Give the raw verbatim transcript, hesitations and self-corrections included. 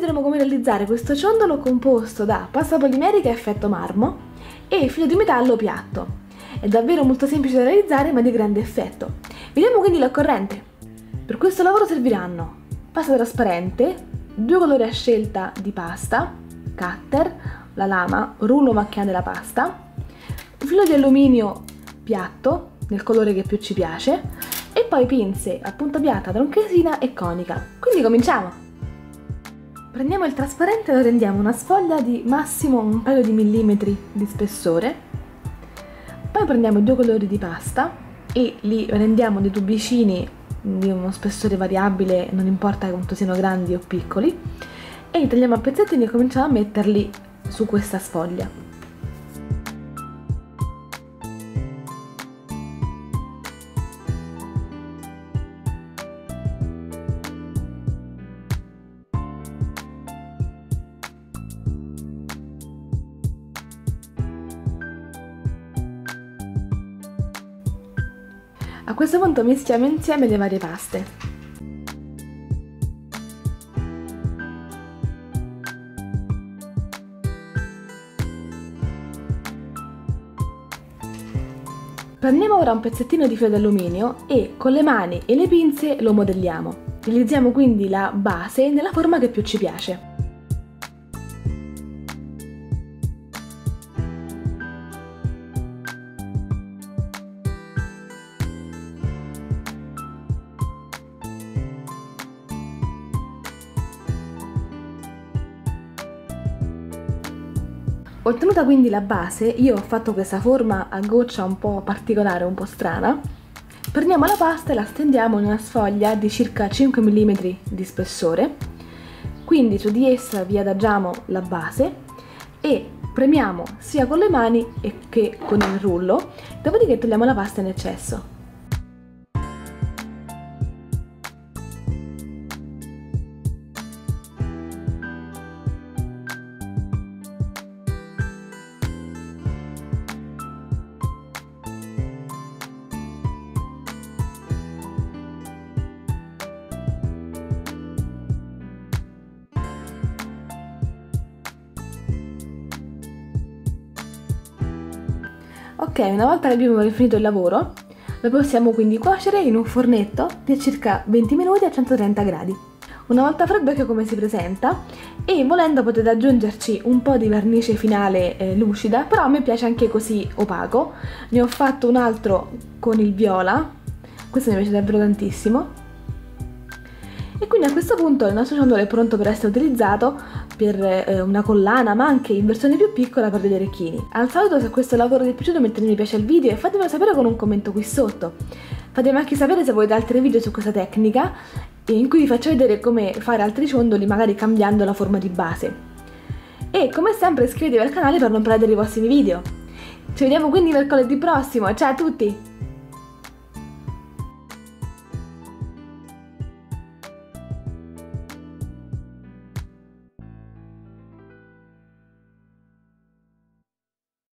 vedremo come realizzare questo ciondolo composto da pasta polimerica a effetto marmo e filo di metallo piatto. È davvero molto semplice da realizzare ma di grande effetto. Vediamo quindi l'occorrente. Per questo lavoro serviranno pasta trasparente, due colori a scelta di pasta, cutter, la lama, rullo macchina della pasta, un filo di alluminio piatto nel colore che più ci piace e poi pinze a punta piatta, tronchesina e conica. Quindi cominciamo! Prendiamo il trasparente e lo rendiamo una sfoglia di massimo un paio di millimetri di spessore, poi prendiamo i due colori di pasta e li rendiamo dei tubicini di uno spessore variabile, non importa quanto siano grandi o piccoli, e li tagliamo a pezzettini e cominciamo a metterli su questa sfoglia. A questo punto mischiamo insieme le varie paste. Prendiamo ora un pezzettino di filo d'alluminio e con le mani e le pinze lo modelliamo. Realizziamo quindi la base nella forma che più ci piace. Ottenuta quindi la base, io ho fatto questa forma a goccia un po' particolare, un po' strana. Prendiamo la pasta e la stendiamo in una sfoglia di circa cinque millimetri di spessore, quindi su di essa vi adagiamo la base e premiamo sia con le mani che con il rullo, dopodiché togliamo la pasta in eccesso. Ok, una volta che abbiamo finito il lavoro, lo possiamo quindi cuocere in un fornetto per circa venti minuti a centotrenta gradi. Una volta freddo, ecco come si presenta, e volendo potete aggiungerci un po' di vernice finale eh, lucida, però a me piace anche così opaco. Ne ho fatto un altro con il viola, questo mi piace davvero tantissimo. E quindi a questo punto il nostro ciondolo è pronto per essere utilizzato per una collana, ma anche in versione più piccola per degli orecchini. Al solito, se questo lavoro vi è piaciuto, mettete mi piace al video e fatemelo sapere con un commento qui sotto. Fatemi anche sapere se volete altri video su questa tecnica in cui vi faccio vedere come fare altri ciondoli, magari cambiando la forma di base. E come sempre iscrivetevi al canale per non perdere i prossimi video. Ci vediamo quindi mercoledì prossimo, ciao a tutti!